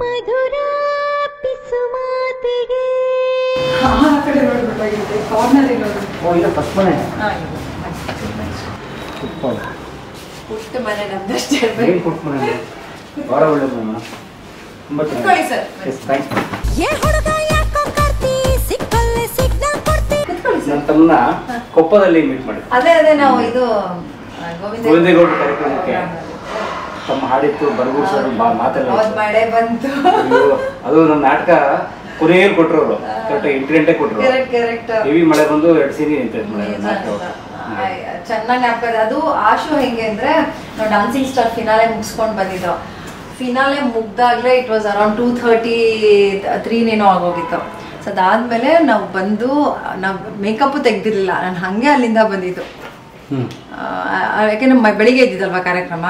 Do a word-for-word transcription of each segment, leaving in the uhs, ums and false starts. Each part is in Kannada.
मधुरा पिसुमाते हैं। हाँ हाँ कड़े रोड बताइए थे कॉर्नर रोड। ओ ये पसमन है। हाँ ये पसमन। पुष्ट मने नंदश चल रहे। पुष्ट मने। बारा बोले मामा। कोई सर। थैंक्स। ये होड़ता या कोकरती सिकल सिग्नल करती। नम तमना कोप्पा दले मीट मरे। अधे अधे ना वो इधो गोविंदगौड़ा कार्यक्रम क्या? तम हाड़ी तो बरगुड़ सर माता लगा। बहुत बड़े बंदो। अदो ना नाटक कुनेर कोटरो लो। करेक्ट इंटरेंटे कोटरो। Correct correct. ये भी मरे बंदो एक सीनी इंटरेंट मरे नाटक। आई चन्ना ने आपका अदो आशु हैंगे इंद्रे ना डांसिंग स्टार फिनाले मुक्स कौन बनी था? फिनाले मुक्दा अगले it was around two thirty three ने नॉग होगी था। सदान मेले ना बंदो ना मेकअप उतेक दिल ला ना हंगे अलिंदा बनी था। ಯಾಕೆಂದ್ರೆ ಬೆಳಿಗ್ಗೆ ಇದ್ದಿದ್ದಲ್ವಾ ಕಾರ್ಯಕ್ರಮ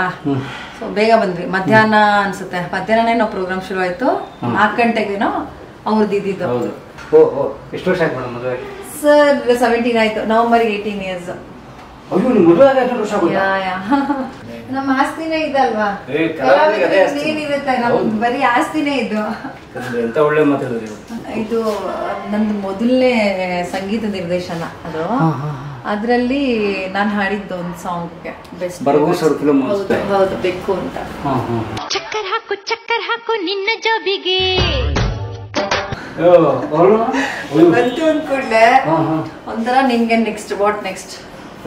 ಸೊ ಬೇಗ ಬಂದ್ವಿ ಮಧ್ಯಾಹ್ನ ಅನ್ಸುತ್ತೆ ಮಧ್ಯಾಹ್ನನೇ ನಾವು ಪ್ರೋಗ್ರಾಮ್ ಶುರು ಆಯ್ತು ನಾಲ್ಕು ಗಂಟೆಗೇನೋ ಅವ್ರದ್ದು ಇದ್ದಿದ್ದು ಹೌದು ಓ ಓ ಎಷ್ಟು ವರ್ಷ ಆಯ್ತು ಮದುವೆ ಸರ್ ಸೆವೆಂಟೀನ್ ಆಯ್ತು ನವೆಂಬರ್ ಏಯ್ಟೀನ್ ಇಯರ್ಸ್ ಅಯ್ಯೋ ನಿಮ್ಮ ಮದುವೆ ಆಗಿ ಎಷ್ಟು ವರ್ಷ ಆಗೋದು ಯಾ ಯಾ ನಮ್ಮ ಆಸ್ತಿನೇ ಇದಲ್ವಾ ಏ ಕಲಾವಿದರೇ ನೀನಿರುತ್ತೆ ನಮ್ಮ ಬರಿ ಆಸ್ತಿನೇ ಇದು ಎಂತ ಒಳ್ಳೆ ಮಾತಾಡಿದ್ರಿ ಇದು ನನ್ನ ಮೊದಲನೇ ಸಂಗೀತ ನಿರ್ದೇಶನ ಅದು ಹಾ ಹಾ ಅದರಲ್ಲಿ ನಾನು ಹಾಡಿದ ಒಂದು ಸಾಂಗ್ ಗೆ ಬೆಸ್ಟ್ ಬರಗೂಸರ್ ಫಿಲಂ ಅನ್ಸುತ್ತೆ ಹೌದು ಬೆಕ್ಕು ಅಂತ ಹಾ ಹಾ ಚಕ್ಕರ್ ಹಾಕು ಚಕ್ಕರ್ ಹಾಕು ನಿನ್ನ ಜೋಬಿಗೆ ಓ ಓಲೋ ಬಂತು ಅನ್ಕೊಂಡೆ ಒಂದರ ನಿಮಗೆ ನೆಕ್ಸ್ಟ್ ವಾಟ್ ನೆಕ್ಸ್ಟ್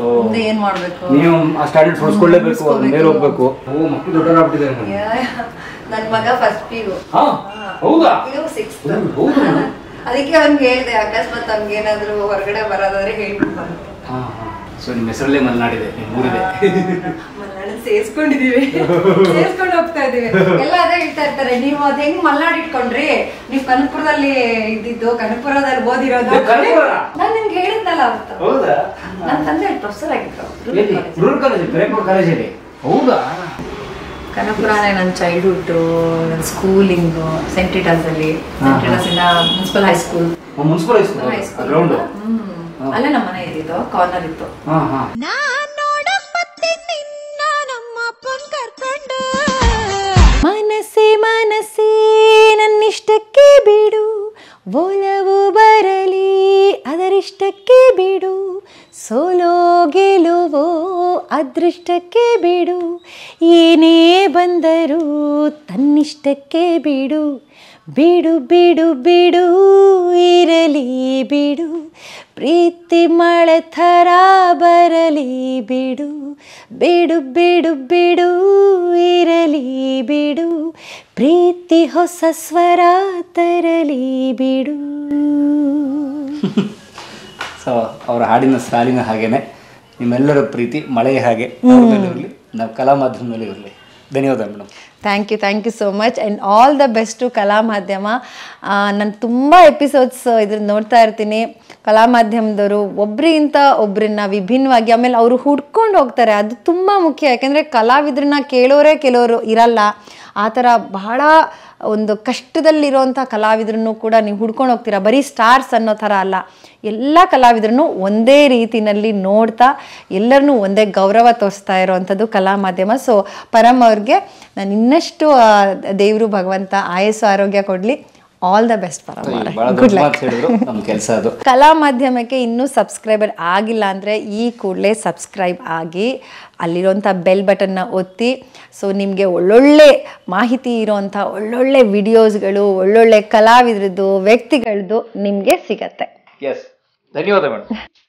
ಮುಂದೆ ಏನು ಮಾಡಬೇಕು ನೀವು ಆ ಸ್ಟ್ಯಾಂಡರ್ಡ್ ಫೋರ್ಸ್ಕೊಳ್ಳೇಬೇಕು ಅದನ್ನ ಮೇಲೆ ಹೋಗಬೇಕು ಓ ಮಕ್ಕಳು ದೊಡ್ಡರಾಗ್ಬಿಟ್ಟಿದ್ದಾರೆ ನನ್ನ ಮಗ ಫಸ್ಟ್ ಪಿಯು ಹಾ ಹೌದಾ ಪಿಯು ಸಿಕ್ಸ್ತ್ ಹೌದು ಅದಕ್ಕೆ ಅವನು ಹೇಳಿದೆ ಅಕಸ್ಮಾತ್ ಅವನಿಗೆ ಏನಾದರೂ ಹೊರಗಡೆ ಬರೋದಾದ್ರೆ ಹೇಳ್ಬಿಡೋಣ ಹಾ ಹಾ ಸೋ ನಿಮ್ಮ ಹೆಸರಲ್ಲೇ ಮಲ್ನಾಡಿದೆ ನಿಮ್ಮ ಊರಿದೆ ಮಲ್ನಾಡಿ ಸೇಸ್ಕೊಂಡಿದ್ದೀವಿ ಸೇಸ್ಕೊಂಡು ಹೋಗ್ತಾ ಇದೀವಿ ಎಲ್ಲ ಅದೇ ಹೇಳ್ತಾ ಇರ್ತಾರೆ ನೀವು ಅದ ಹೆಂಗ್ ಮಲ್ನಾಡಿ ಇಟ್ಕೊಂಡ್ರಿ ನೀವು ಕನಕಪುರದಲ್ಲಿ ಇದ್ದಿದ್ದು ಕನಕಪುರದಲ್ಲಿ ಓದಿರೋದು ಕನಕಪುರ ನಾನು ನಿಮಗೆ ಹೇಳಿದ್ನಲ್ಲ ಅವತ್ತು ಹೌದಾ ನನ್ನ ತಂದೆ ಪ್ರೊಫೆಸರ್ ಆಗಿದ್ರು ಎಲ್ಲಿ ರೂರಲ್ ಕಾಲೇಜ್ ಬ್ರೇಕ್ಪುರ ಕಾಲೇಜ್ ಅಲ್ಲಿ ಹೌದಾ ಕನಕಪುರನೇ ನನ್ನ ಚೈಲ್ಡ್ಹುಡ್ ನನ್ನ ಸ್ಕೂಲಿಂಗ್ ಸೆಂಟ್ ಇಟಾಸ್ ಅಲ್ಲಿ ಸೆಂಟ್ ಇಟಾಸ್ ಇಂದ municipal high school municipal high school ground ಅಲ್ಲ ನಮ್ಮ ಮನೆ ಇತ್ತು ಕಾರ್ನರ್ ಇತ್ತು ಹಾ ಹಾ ನಾನು ನೋಡಪತ್ತೆ ನಿನ್ನ ನಮ್ಮ ಅಪ್ಪನ್ ಕರ್ಕೊಂಡು ಮನಸೇ ಮನಸೇ ನನ್ನಿಷ್ಟಕ್ಕೆ ಬಿಡು ಒಲವು ಬರಲಿ ಅದರಿಷ್ಟಕ್ಕೆ ಬಿಡು ಸೋಲೋ ಗೆಲುವೋ ಅದೃಷ್ಟಕ್ಕೆ ಬಿಡು ಏನೇ ಬಂದರೂ ತನ್ನಿಷ್ಟಕ್ಕೆ ಬಿಡು ಬಿಡು ಬಿಡು ಬಿಡು ಇರಲಿ ಬಿಡು ಪ್ರೀತಿ ಮಳೆ ಥರ ಬರಲಿ ಬಿಡು ಬಿಡು ಬಿಡು ಬಿಡು ಇರಲಿ ಬಿಡು ಪ್ರೀತಿ ಹೊಸ ಸ್ವರ ತರಲಿ ಬಿಡು ಸೊ ಅವರ ಹಾಡಿನ ಸಾಲಿನ ಹಾಗೇನೆ ನಿಮ್ಮೆಲ್ಲರ ಪ್ರೀತಿ ಮಳೆ ಹಾಗೆ ಅವ್ರ ಮೇಲೆ ಇರಲಿ ನಾವು ಕಲಾ ಮಾಧ್ಯಮದ ಮೇಲೆ ಇರಲಿ ಧನ್ಯವಾದ madam thank you thank you so much and all the best ಕಲಾ ಮಾಧ್ಯಮ ನಾನು ತುಂಬ ಎಪಿಸೋಡ್ಸ್ ಇದ್ರ ನೋಡ್ತಾ ಇರ್ತೀನಿ ಕಲಾ ಮಾಧ್ಯಮದವರು ಒಬ್ಬರಿಂದ ಒಬ್ಬರನ್ನ ವಿಭಿನ್ನವಾಗಿ ಆಮೇಲೆ ಅವರು ಹುಡ್ಕೊಂಡು ಹೋಗ್ತಾರೆ ಅದು ತುಂಬ ಮುಖ್ಯ ಯಾಕೆಂದರೆ ಕಲಾವಿದ್ರನ್ನ ಕೇಳೋರೇ ಕೆಲವರು ಇರಲ್ಲ ಆ ಥರ ಬಹಳ ಒಂದು ಕಷ್ಟದಲ್ಲಿರೋಂಥ ಕಲಾವಿದ್ರನ್ನು ಕೂಡ ನೀವು ಹುಡ್ಕೊಂಡು ಹೋಗ್ತೀರಾ ಬರೀ ಸ್ಟಾರ್ಸ್ ಅನ್ನೋ ಥರ ಅಲ್ಲ ಎಲ್ಲ ಕಲಾವಿದ್ರನ್ನು ಒಂದೇ ರೀತಿಯಲ್ಲಿ ನೋಡ್ತಾ ಎಲ್ಲರನ್ನೂ ಒಂದೇ ಗೌರವ ತೋರಿಸ್ತಾ ಇರೋವಂಥದ್ದು ಕಲಾ ಮಾಧ್ಯಮ ಸೊ ಪರಮ್ ಅವ್ರಿಗೆ ನಾನು ಇನ್ನಷ್ಟು ದೇವರು ಭಗವಂತ ಆಯಸ್ಸು ಆರೋಗ್ಯ ಕೊಡಲಿ ಆಲ್ ದ ಬೆಸ್ಟ್ ಪರಮ್ ಕಲಾ ಮಾಧ್ಯಮಕ್ಕೆ ಇನ್ನೂ ಸಬ್ಸ್ಕ್ರೈಬರ್ ಆಗಿಲ್ಲ ಅಂದರೆ ಈ ಕೂಡಲೇ ಸಬ್ಸ್ಕ್ರೈಬ್ ಆಗಿ ಅಲ್ಲಿರೋಂಥ ಬೆಲ್ ಬಟನ್ನ ಒತ್ತಿ ಸೊ ನಿಮಗೆ ಒಳ್ಳೊಳ್ಳೆ ಮಾಹಿತಿ ಇರೋವಂಥ ಒಳ್ಳೊಳ್ಳೆ ವಿಡಿಯೋಸ್ಗಳು ಒಳ್ಳೊಳ್ಳೆ ಕಲಾವಿದ್ರದ್ದು ವ್ಯಕ್ತಿಗಳದ್ದು ನಿಮಗೆ ಸಿಗತ್ತೆ ಧನ್ಯವಾದ ಮೇಡಮ್